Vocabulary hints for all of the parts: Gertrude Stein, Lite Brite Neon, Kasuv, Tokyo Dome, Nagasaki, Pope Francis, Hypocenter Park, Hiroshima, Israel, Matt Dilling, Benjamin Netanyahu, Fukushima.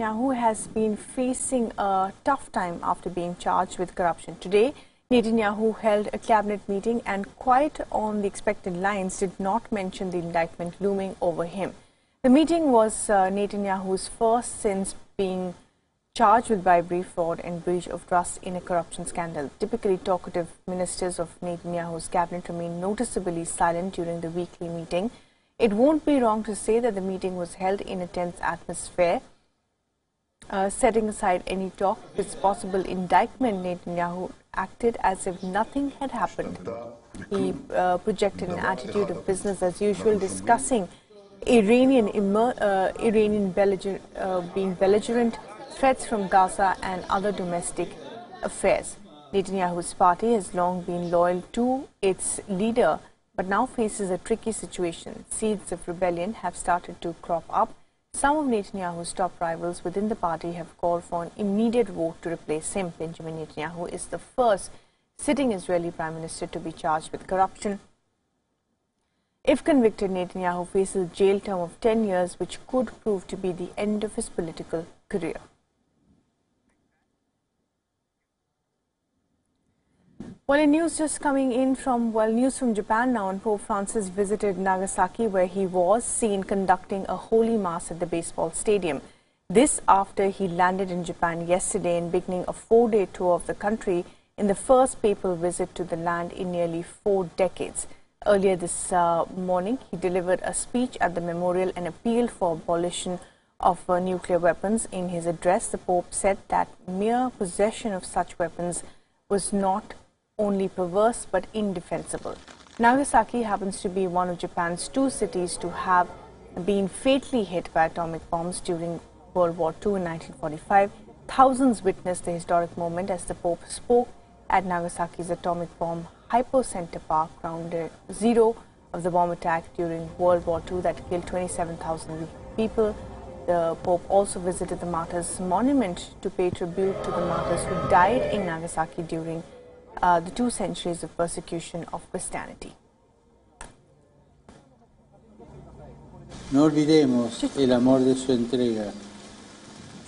Netanyahu has been facing a tough time after being charged with corruption. Today, Netanyahu held a cabinet meeting and, quite on the expected lines, did not mention the indictment looming over him. The meeting was Netanyahu's first since being charged with bribery, fraud and breach of trust in a corruption scandal. Typically talkative ministers of Netanyahu's cabinet remained noticeably silent during the weekly meeting. It won't be wrong to say that the meeting was held in a tense atmosphere. Setting aside any talk with possible indictment, Netanyahu acted as if nothing had happened. He projected an attitude of business as usual, discussing Iranian being belligerent, threats from Gaza and other domestic affairs. Netanyahu's party has long been loyal to its leader, but now faces a tricky situation. Seeds of rebellion have started to crop up. Some of Netanyahu's top rivals within the party have called for an immediate vote to replace him. Benjamin Netanyahu is the first sitting Israeli prime minister to be charged with corruption. If convicted, Netanyahu faces a jail term of 10 years, which could prove to be the end of his political career. Well, news just coming in from, news from Japan now. And Pope Francis visited Nagasaki, where he was seen conducting a holy mass at the baseball stadium. This after he landed in Japan yesterday and beginning a four-day tour of the country in the first papal visit to the land in nearly 4 decades. Earlier this morning, he delivered a speech at the memorial and appealed for abolition of nuclear weapons. In his address, the Pope said that mere possession of such weapons was not only perverse but indefensible. Nagasaki happens to be one of Japan's 2 cities to have been fatally hit by atomic bombs during World War II in 1945. Thousands witnessed the historic moment as the Pope spoke at Nagasaki's atomic bomb Hypocenter Park, ground zero of the bomb attack during World War II that killed 27,000 people. The Pope also visited the Martyrs' Monument to pay tribute to the martyrs who died in Nagasaki during the 2 centuries of persecution of Christianity. No olvidemos el amor de su entrega,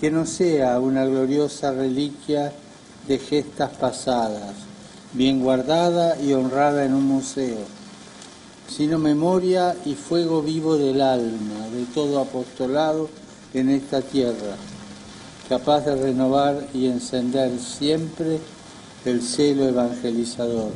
que no sea una gloriosa reliquia de gestas pasadas, bien guardada y honrada en un museo, sino memoria y fuego vivo del alma de todo apostolado en esta tierra, capaz de renovar y encender siempre el celo evangelizador.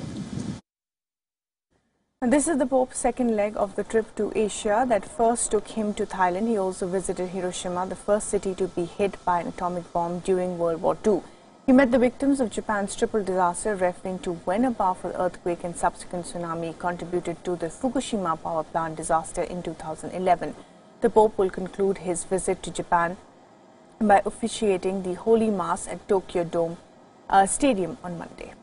This is the Pope's second leg of the trip to Asia that first took him to Thailand. He also visited Hiroshima, the first city to be hit by an atomic bomb during World War II. He met the victims of Japan's triple disaster, referring to when a powerful earthquake and subsequent tsunami contributed to the Fukushima power plant disaster in 2011. The Pope will conclude his visit to Japan by officiating the Holy Mass at Tokyo Dome Stadium on Monday.